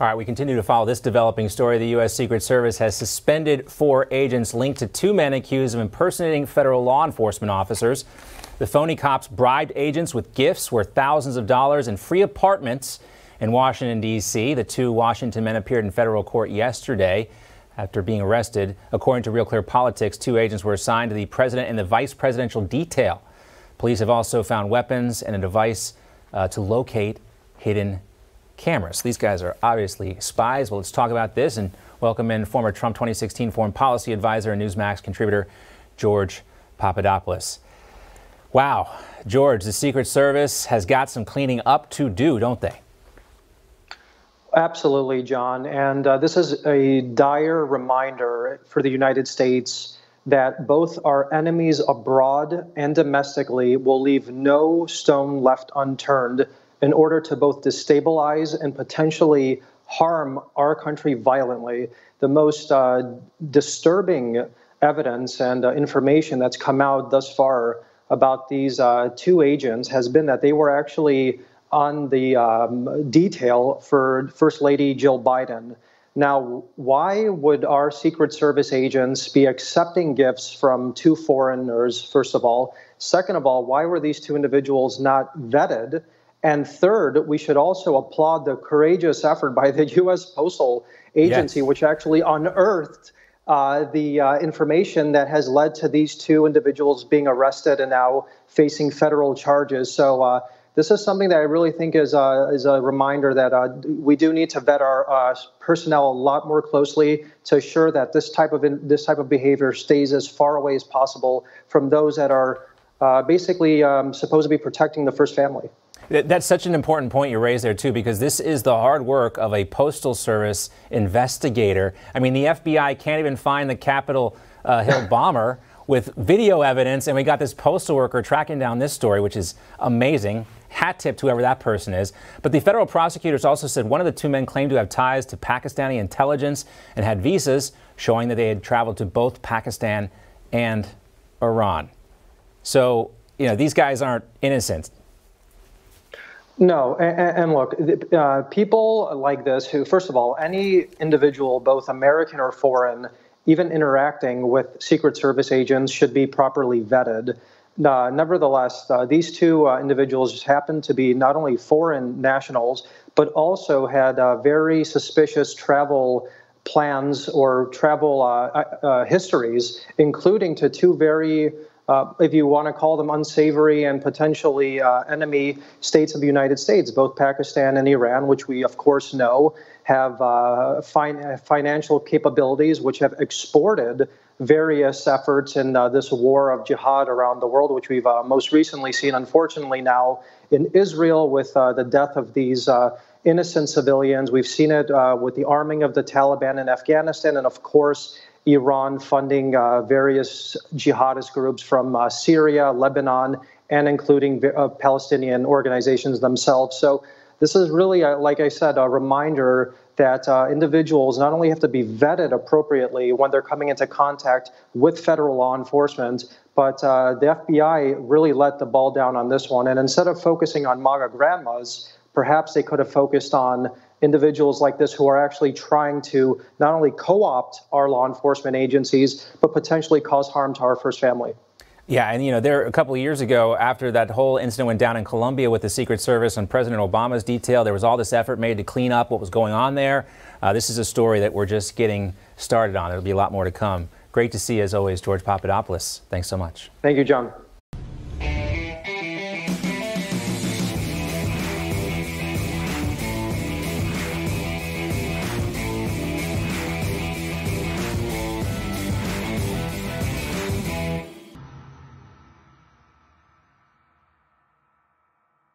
All right, we continue to follow this developing story. The U.S. Secret Service has suspended 4 agents linked to 2 men accused of impersonating federal law enforcement officers. The phony cops bribed agents with gifts worth thousands of dollars and free apartments in Washington, D.C. The 2 Washington men appeared in federal court yesterday after being arrested. According to Real Clear Politics, 2 agents were assigned to the president and the vice presidential detail. Police have also found weapons and a device to locate hidden cameras. These guys are obviously spies. Well, let's talk about this and welcome in former Trump 2016 foreign policy advisor and Newsmax contributor George Papadopoulos. Wow, George, the Secret Service has got some cleaning up to do, don't they? Absolutely, John. And this is a dire reminder for the United States that both our enemies abroad and domestically will leave no stone left unturned in order to both destabilize and potentially harm our country violently. The most disturbing evidence and information that's come out thus far about these 2 agents has been that they were actually on the detail for First Lady Jill Biden. Now, why would our Secret Service agents be accepting gifts from 2 foreigners, first of all? Second of all, why were these 2 individuals not vetted? And third, we should also applaud the courageous effort by the U.S. Postal Agency, yes, which actually unearthed the information that has led to these 2 individuals being arrested and now facing federal charges. So this is something that I really think is a reminder that we do need to vet our personnel a lot more closely to assure that this type of behavior stays as far away as possible from those that are basically supposed to be protecting the first family. That's such an important point you raised there, too, because this is the hard work of a Postal Service investigator. I mean, the FBI can't even find the Capitol Hill bomber with video evidence. And we got this postal worker tracking down this story, which is amazing. Hat tip to whoever that person is. But the federal prosecutors also said one of the 2 men claimed to have ties to Pakistani intelligence and had visas showing that they had traveled to both Pakistan and Iran. So, you know, these guys aren't innocent. No, and look, people like this who, first of all, any individual, both American or foreign, even interacting with Secret Service agents should be properly vetted. Nevertheless, these 2 individuals just happened to be not only foreign nationals, but also had very suspicious travel plans or travel histories, including to 2 very if you want to call them unsavory and potentially enemy states of the United States, both Pakistan and Iran, which we, of course, know have financial capabilities, which have exported various efforts in this war of jihad around the world, which we've most recently seen, unfortunately, now in Israel with the death of these innocent civilians. We've seen it with the arming of the Taliban in Afghanistan and, of course, Iran funding various jihadist groups from Syria, Lebanon, and including Palestinian organizations themselves. So this is really, like I said, a reminder that individuals not only have to be vetted appropriately when they're coming into contact with federal law enforcement, but the FBI really let the ball down on this one. And instead of focusing on MAGA grandmas, perhaps they could have focused on individuals like this who are actually trying to not only co-opt our law enforcement agencies, but potentially cause harm to our first family. Yeah, and you know, there a couple of years ago, after that whole incident went down in Colombia with the Secret Service and President Obama's detail, there was all this effort made to clean up what was going on there. This is a story that we're just getting started on. There'll be a lot more to come. Great to see you as always, George Papadopoulos. Thanks so much. Thank you, John.